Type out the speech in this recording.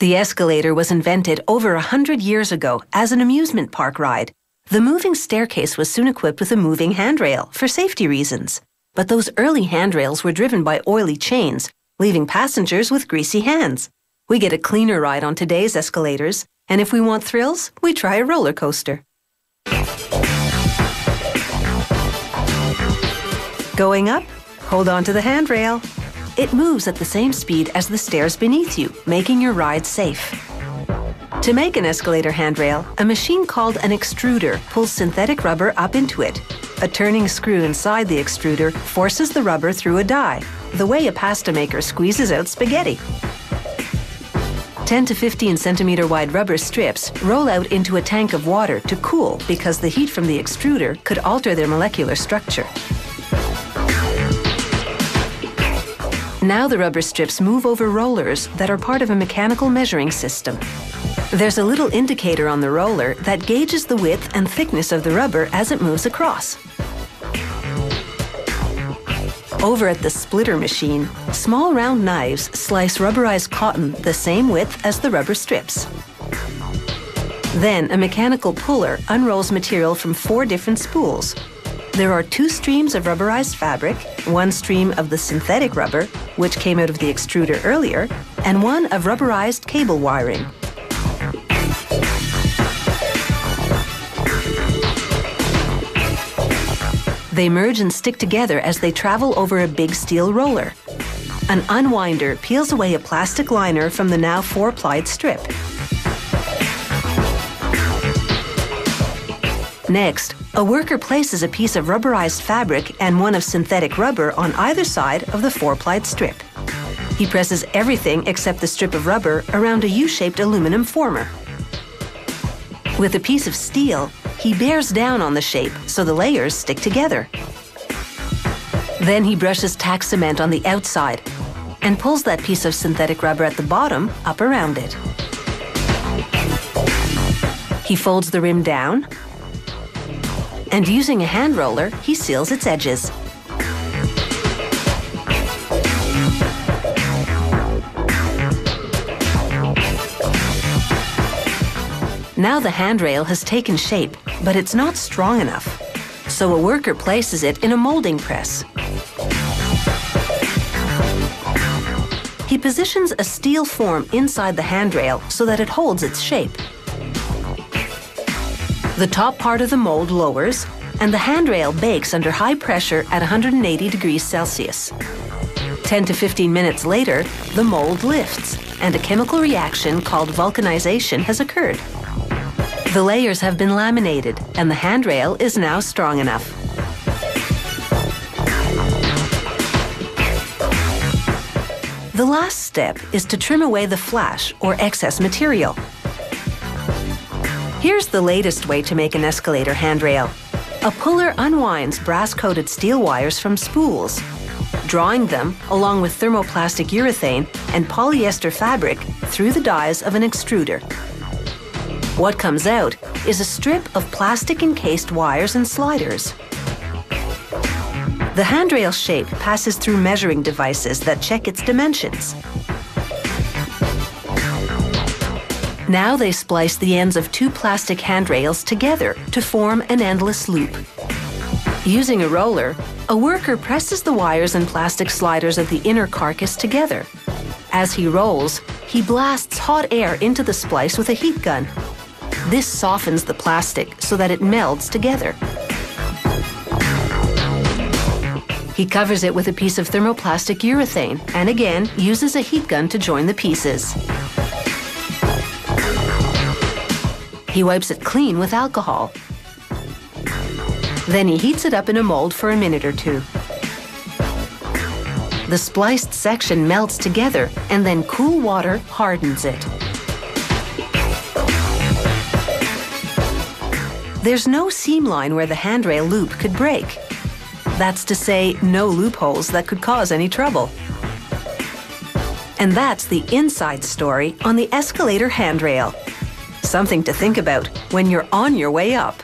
The escalator was invented over 100 years ago as an amusement park ride. The moving staircase was soon equipped with a moving handrail for safety reasons. But those early handrails were driven by oily chains, leaving passengers with greasy hands. We get a cleaner ride on today's escalators, and if we want thrills, we try a roller coaster. Going up, hold on to the handrail. It moves at the same speed as the stairs beneath you, making your ride safe. To make an escalator handrail, a machine called an extruder pulls synthetic rubber up into it. A turning screw inside the extruder forces the rubber through a die, the way a pasta maker squeezes out spaghetti. 10 to 15 centimeter wide rubber strips roll out into a tank of water to cool because the heat from the extruder could alter their molecular structure. Now the rubber strips move over rollers that are part of a mechanical measuring system. There's a little indicator on the roller that gauges the width and thickness of the rubber as it moves across. Over at the splitter machine, small round knives slice rubberized cotton the same width as the rubber strips. Then a mechanical puller unrolls material from 4 different spools. There are 2 streams of rubberized fabric, 1 stream of the synthetic rubber, which came out of the extruder earlier, and 1 of rubberized cable wiring. They merge and stick together as they travel over a big steel roller. An unwinder peels away a plastic liner from the now 4-plied strip. Next, a worker places a piece of rubberized fabric and one of synthetic rubber on either side of the 4-plied strip. He presses everything except the strip of rubber around a U-shaped aluminum former. With a piece of steel, he bears down on the shape so the layers stick together. Then he brushes tack cement on the outside and pulls that piece of synthetic rubber at the bottom up around it. He folds the rim down, and using a hand roller, he seals its edges. Now the handrail has taken shape, but it's not strong enough. So a worker places it in a molding press. He positions a steel form inside the handrail so that it holds its shape. The top part of the mold lowers, and the handrail bakes under high pressure at 180 degrees Celsius. 10 to 15 minutes later, the mold lifts, and a chemical reaction called vulcanization has occurred. The layers have been laminated, and the handrail is now strong enough. The last step is to trim away the flash or excess material. Here's the latest way to make an escalator handrail. A puller unwinds brass-coated steel wires from spools. Drawing them, along with thermoplastic urethane and polyester fabric, through the dies of an extruder. What comes out is a strip of plastic-encased wires and sliders. The handrail shape passes through measuring devices that check its dimensions. Now they splice the ends of 2 plastic handrails together to form an endless loop. Using a roller, a worker presses the wires and plastic sliders of the inner carcass together. As he rolls, he blasts hot air into the splice with a heat gun. This softens the plastic so that it melds together. He covers it with a piece of thermoplastic urethane and again uses a heat gun to join the pieces. He wipes it clean with alcohol. Then he heats it up in a mold for a minute or 2. The spliced section melts together and then cool water hardens it. There's no seam line where the handrail loop could break. That's to say, no loopholes that could cause any trouble. And that's the inside story on the escalator handrail. Something to think about when you're on your way up.